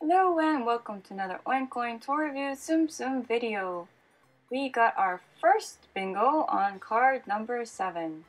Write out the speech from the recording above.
Hello and welcome to another Oinkoin Tour Review Tsum Tsum video. We got our first bingo on card number 7.